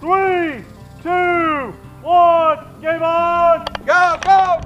3, 2, 1, game on! Go, go, go!